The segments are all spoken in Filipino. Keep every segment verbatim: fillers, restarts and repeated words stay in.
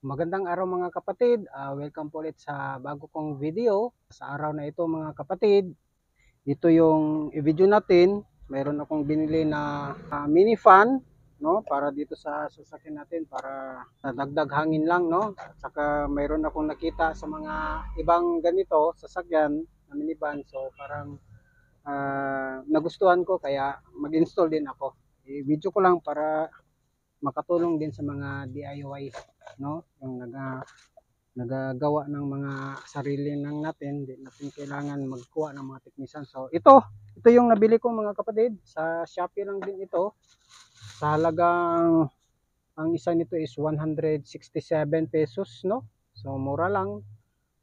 Magandang araw mga kapatid, uh, welcome po ulit sa bago kong video. Sa araw na ito mga kapatid, dito yung i-video natin. Mayroon akong binili na uh, mini fan, no, para dito sa sasakyan natin, para nadagdag hangin lang, no. At saka mayroon akong nakita sa mga ibang ganito sasakyan na mini van, so parang uh, nagustuhan ko kaya mag-install din ako. I-video ko lang para makatulong din sa mga D I Y, no, yung naga nagagawa ng mga sarili nang natin, hindi natin kailangan magkuha ng mga technician. So ito, ito yung nabili ko mga kapatid, sa Shopee lang din ito. Sa halagang ang isa nito is one hundred sixty-seven pesos, no. So mura lang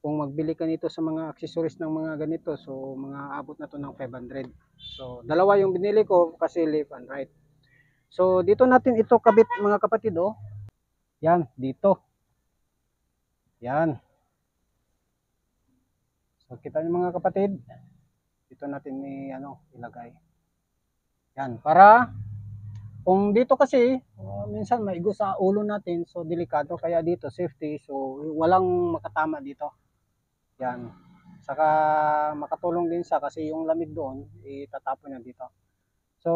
kung magbili ka nito sa mga accessories ng mga ganito. So mga abot na to ng five hundred. So dalawa yung binili ko kasi left and right. So dito natin ito kabit mga kapatid, oh. Yan, dito. Yan. So kita niyo mga kapatid, dito natin ni ano ilagay. Yan, para kung dito kasi uh, minsan maigo sa ulo natin, so delikado, kaya dito safety, so walang makatama dito. Yan. Saka makatulong din sa kasi yung lamig doon itatapon niya dito. So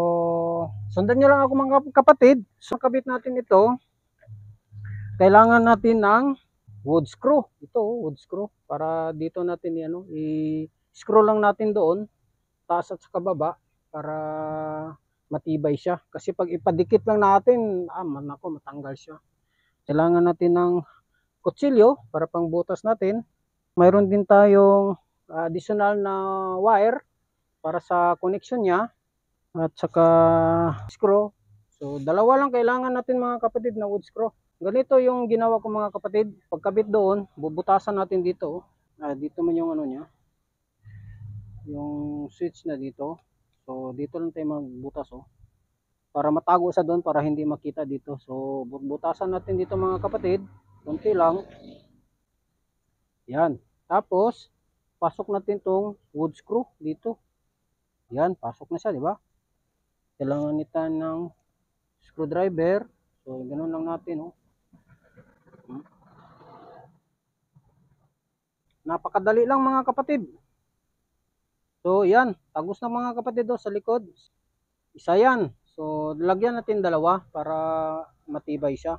sundan niyo lang ako mga kapatid. So kabit natin ito. Kailangan natin ng wood screw. Ito, wood screw. Para dito natin yan, i-screw lang natin doon, taas at saka baba, para matibay siya. Kasi pag ipadikit lang natin, ah, man ako, matanggal siya. Kailangan natin ng kutsilyo para pangbutas natin. Mayroon din tayong additional na wire para sa connection niya at saka screw. So, dalawa lang kailangan natin mga kapatid na wood screw. Ganito yung ginawa ko mga kapatid. Pagkabit doon, bubutasan natin dito. Ah, dito man yung ano niya, yung switch na dito. So dito lang tayo magbutas, oh. Para matago sa doon, para hindi makita dito. So bubutasan natin dito mga kapatid. Konti lang. Yan. Tapos pasok natin tong wood screw dito. Yan, pasok na siya, di ba? Kailangan natin ng screwdriver. So ganoon lang natin, oh. Napakadali lang mga kapatid. So yan, tagos na mga kapatid, oh, sa likod. Isa yan. So lagyan natin dalawa para matibay siya.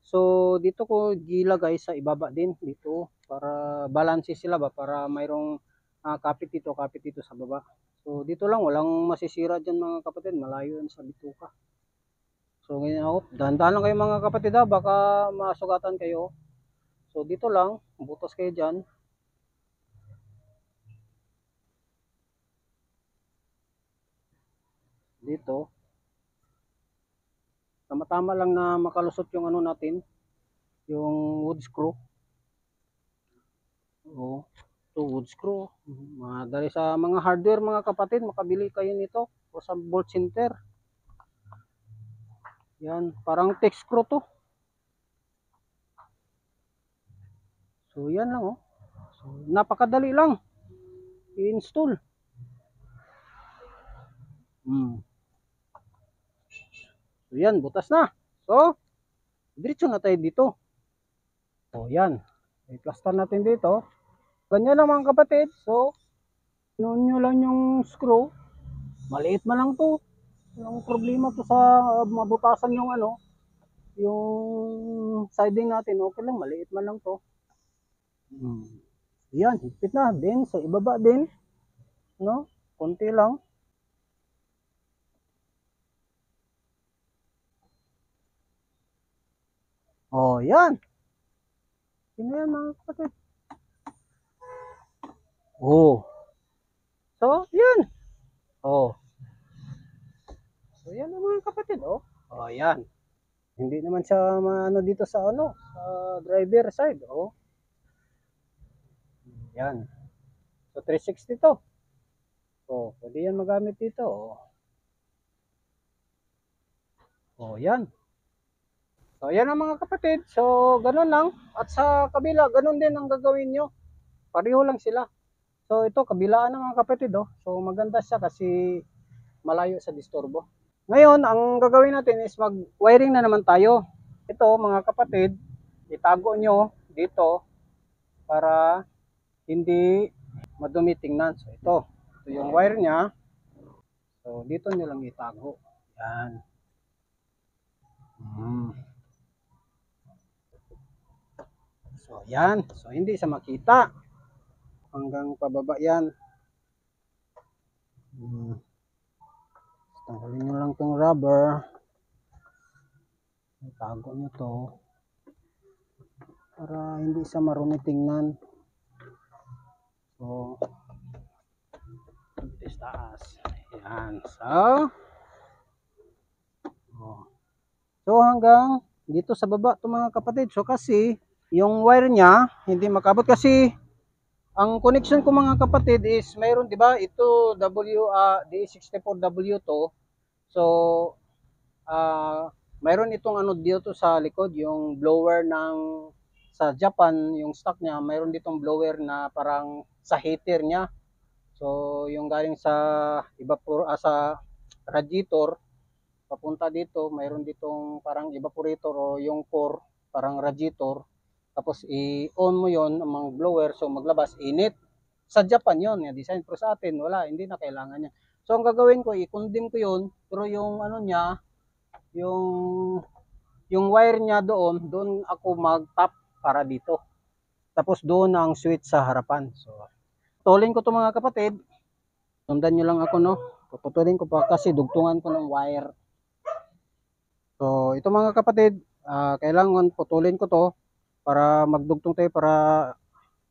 So dito ko gilagay sa ibaba din dito para balanse sila ba, para mayroong uh, kapit dito, kapit dito sa baba. So dito lang, walang masisira dyan mga kapatid. Malayo yan sa bituka. So ganyan ako. Dahan-dahan lang kayo mga kapatid, ha? Baka masugatan kayo. So dito lang, butas kayo dyan. Dito. Tama-tama lang na makalusot yung ano natin, yung wood screw. Oo. So wood screw. Madali sa mga hardware mga kapatid, makabili kayo nito o sa Bolt Center. Yan, parang tech screw to. So yan lang, oh. So napakadali lang i-install. Hmm. So yan, butas na. So diretso na tayo dito. So yan, i-plaster natin dito. Ganyan lang mga kapatid. So noon nyo lang yung screw. Maliit man lang to. Yung problema to sa uh, mabutasan yung ano, yung siding natin. Okay lang, maliit man lang to. Hmm. Yan, higpit na din. So ibaba din, no? Konti lang. Oh, yan. Yan yan mga kapatid. Oh. So, yan. Oh. So, yan mga kapatid, oh. Oh, yan. Hindi naman siya maano dito sa ano, sa driver side, oh. Yan. So three sixty to. So pwede yan magamit dito, oh. Oh, yan. So yan ang mga kapatid. So ganun lang. At sa kabila, ganun din ang gagawin nyo. Pareho lang sila. So ito, kabilaan ng mga kapatid, oh. So maganda siya kasi malayo sa disturbo. Ngayon, ang gagawin natin is mag-wiring na naman tayo. Ito mga kapatid, itago nyo dito para hindi madumi tingnan. So ito, ito yung wire nya. So dito nyo lang itago. Yan. Hmm. So yan. So hindi sa makita. Hanggang pababa yan. Hmm. Tanggalin nyo lang itong rubber. Itago nyo to para hindi sa marumi tingnan. So ito taas. Ayan. So So hanggang dito sa baba to mga kapatid. So kasi yung wire nya hindi makabot kasi ang connection ko mga kapatid is mayroon, di ba? Ito W uh, D sixty-four W to. So ah uh, mayroon itong ano dito sa likod, yung blower ng sa Japan, yung stock niya, mayroon ditong blower na parang sa heater niya. So yung galing sa evaporator ah, sa radiator papunta dito, mayroon ditong parang evaporator o yung core, parang radiator. Tapos i-on mo yon ang blower, so maglabas init. Sa Japan yon, yung design pro sa atin, wala, hindi na kailangan niya. So ang gagawin ko, i-condemn ko yon, pero yung ano niya, yung yung wire niya doon, doon ako mag-tap para dito. Tapos doon ang switch sa harapan. So, putulin ko to mga kapatid. Sundan nyo lang ako, no? Putulin ko pa kasi dugtungan ko ng wire. So, ito mga kapatid, uh, kailangan putulin ko to para magdugtong tayo para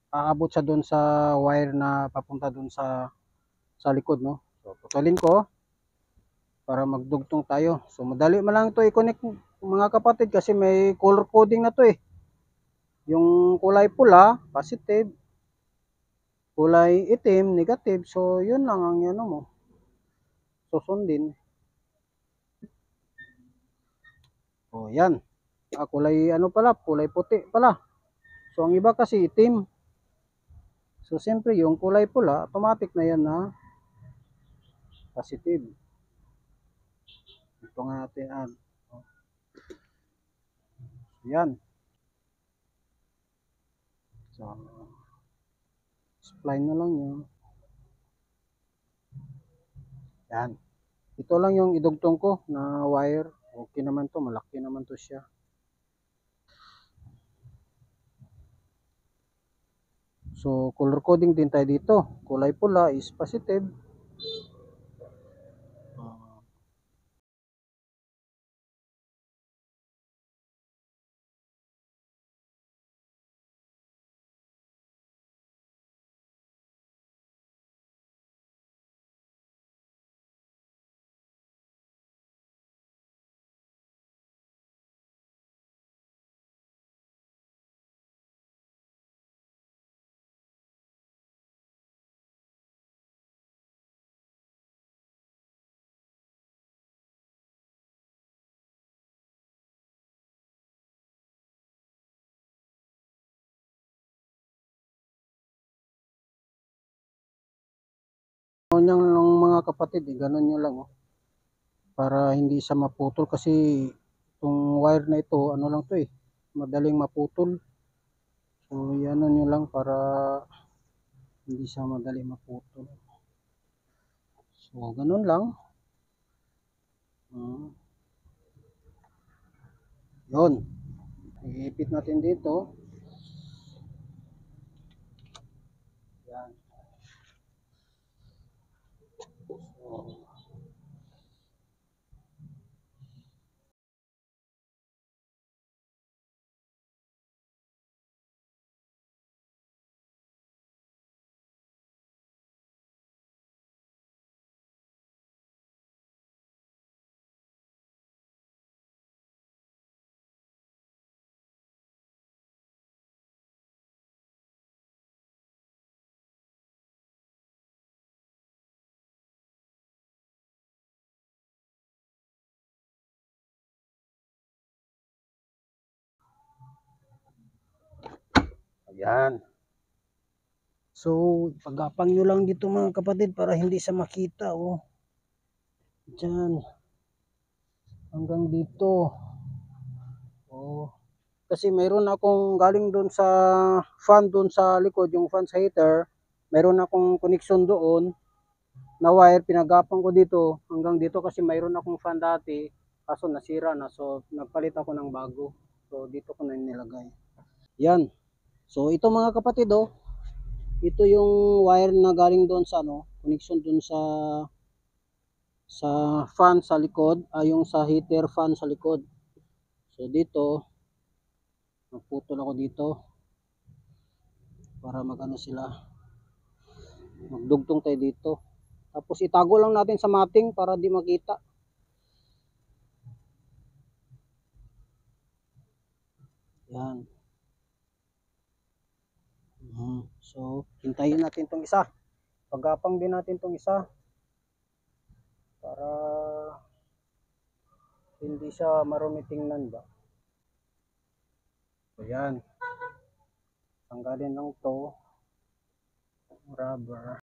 aabot sa doon sa wire na papunta doon sa sa likod, no? So, putulin ko para magdugtong tayo. So madali man lang ito i-connect mga kapatid kasi may color coding na to eh. Yung kulay pula, positive. Kulay itim, negative. So yun lang ang ano mo. Susundin. O yan. Ah, kulay ano pala, kulay puti pala. So ang iba kasi itim. So siyempre yung kulay pula, automatic na yan na positive. Ito nga natin ang yan. So spline na lang yun. Yan. Ito lang yung idugtong ko na wire. Okay naman to, malaki naman to siya. So color coding din tayo dito. Kulay pula is positive. Ganyan lang mga kapatid, eh, ganun nyo lang oh, para hindi siya maputol kasi itong wire na ito, ano lang to eh, madaling maputol. So yan nyo lang para hindi siya madaling maputol. So ganun lang. Hmm. Yun, iipit natin dito. Yan. Yan. So, pagapang nyo lang dito mga kapatid para hindi siya makita. Oh. Diyan. Hanggang dito. Oh. Kasi mayroon akong galing doon sa fan doon sa likod, yung fan sa heater. Mayroon akong connection doon na wire, pinagapang ko dito hanggang dito kasi mayroon akong fan dati kaso nasira na, so nagpalit ako ng bago. So dito ko na nilagay. Yan. So ito mga kapatid, oh, ito yung wire na galing doon sa ano, connection doon sa sa fan sa likod, ay yung sa heater fan sa likod. So dito nagputol ako dito para magano sila. Magdugtong tayo dito. Tapos itago lang natin sa mating para di makita. Yan. So, hintayin natin itong isa. Pagapang din natin itong isa. Para hindi siya marumi tingnan ba. Ayan. Tanggalin lang ito. Rubber.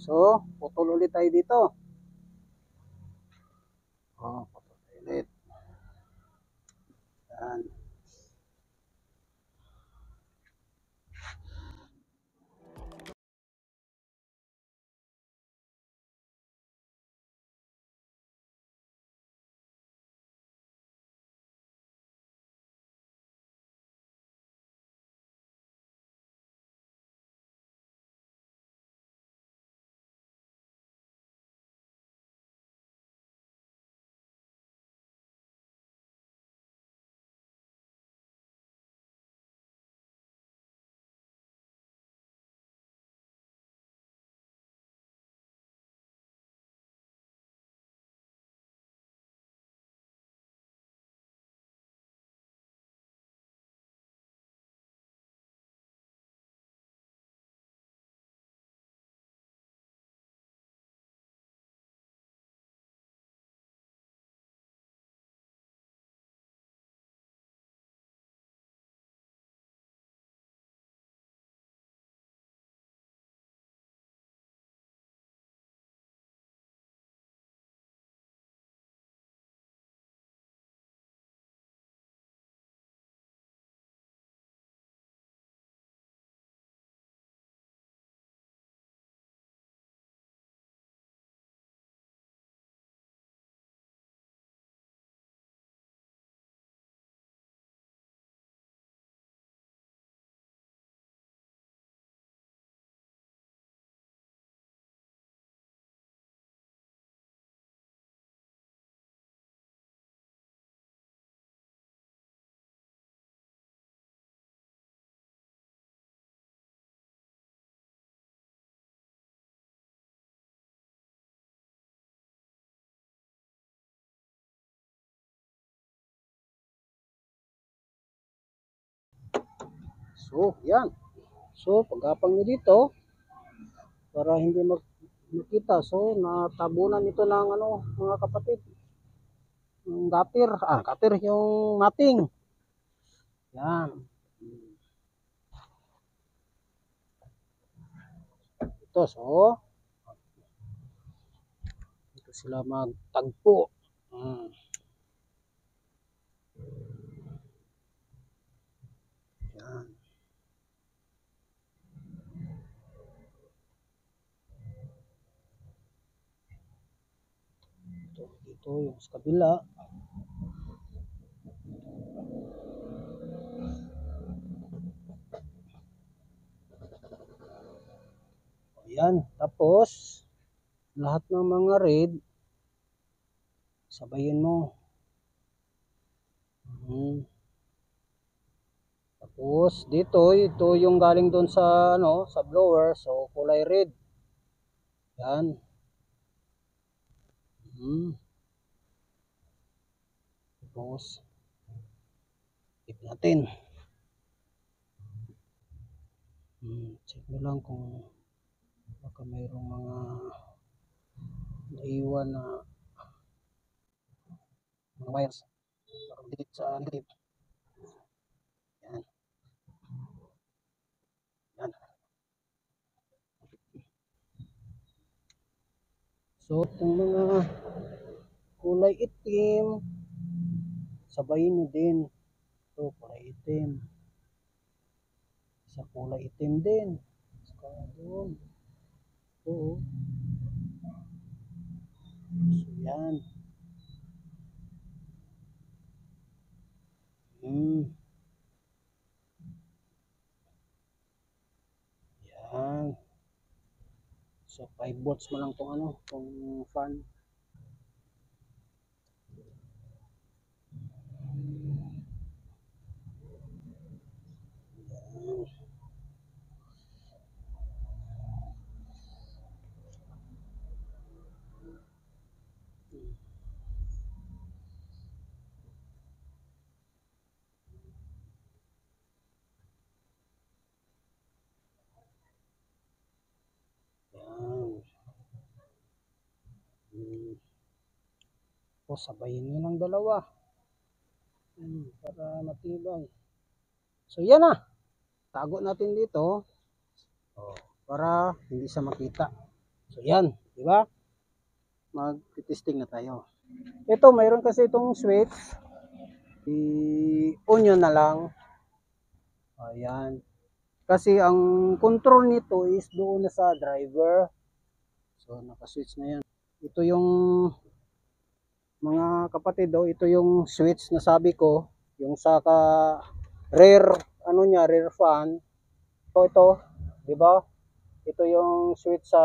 So, putol ulit tayo dito. Oh, putol ulit. Yan. So, yan. So, pagapang nyo dito para hindi mag makita. So, natabunan ito ng ano, mga kapatid. Yung gatir. Ah, gatir yung mating. Yan. Ito, so. Ito sila magtagpo. Hmm. Yan. Ito yung sa kabila. Ayan, tapos lahat ng mga red sabayin mo. Hmm. Tapos dito, ito yung galing doon sa ano, sa blower, so kulay red. Yan. Hmm. Tapos, tip natin. Hmm, check mo lang kung baka mayroong mga naiwan na mga wires baka dikit sa negative. Yan. Yan. So itong mga kulay itim sabayin nyo din. So kulay itim sa kulay itim din saka doon. So, so yan. Hmm. Yan. So five volts mo lang tong ano, tong fan. O sabayin nyo ng dalawa hmm, para matibay. So yan na, tago natin dito oh, para hindi sa makita. So yan, di ba? Mag-testing na tayo. Ito mayroon kasi itong switch, i-on nyo na lang. Ayan, kasi ang control nito is doon na sa driver. So naka-switch na yan. Ito yung mga kapatid daw, ito yung switch na sabi ko, yung sa ka rear ano niya, rear fan. So ito, di ba? Ito yung switch sa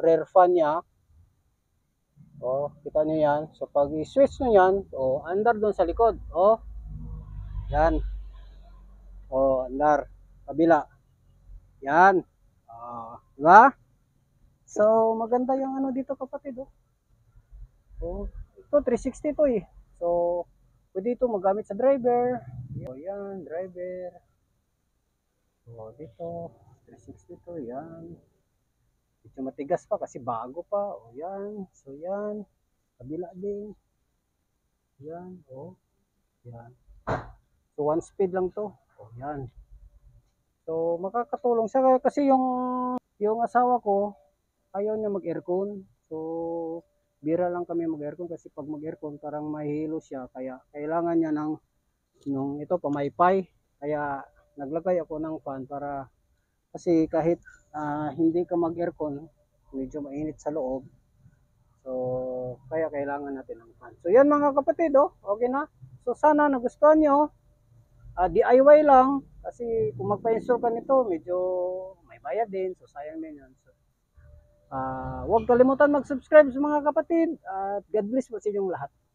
rear fan niya. Oh, kita niyo 'yan. So pag i-switch niyo 'yan, oh, andar doon sa likod, oh. Yan. Oh, andar kabila. Yan. Ah, di ba? So maganda yung ano dito kapatid, oh. Oh. Ito, three sixty to eh. So, pwede ito magamit sa driver. So, yan, driver. So, dito, three sixty to, yan. Medyo matigas pa kasi bago pa. O, yan. So, yan. Kabila din. Yan, o. Yan. So, one speed lang to. O, yan. So, makakatulong siya kasi yung yung asawa ko, ayaw niya mag-aircon. So, bira lang kami mag-aircon kasi pag mag-aircon parang mahilo siya, kaya kailangan niya ng nung ito pamaypay, kaya naglagay ako ng fan para kasi kahit uh, hindi ka mag-aircon medyo mainit sa loob, so kaya kailangan natin ng fan. So yan mga kapatid, oh, okay na. So sana nagustuhan nyo, uh, D I Y lang kasi kung magpa-install ka nito medyo may bayad din, so sayang din yun. So, Uh, huwag kalimutan mag-subscribe sa mga kapatid at God bless po sa inyong lahat.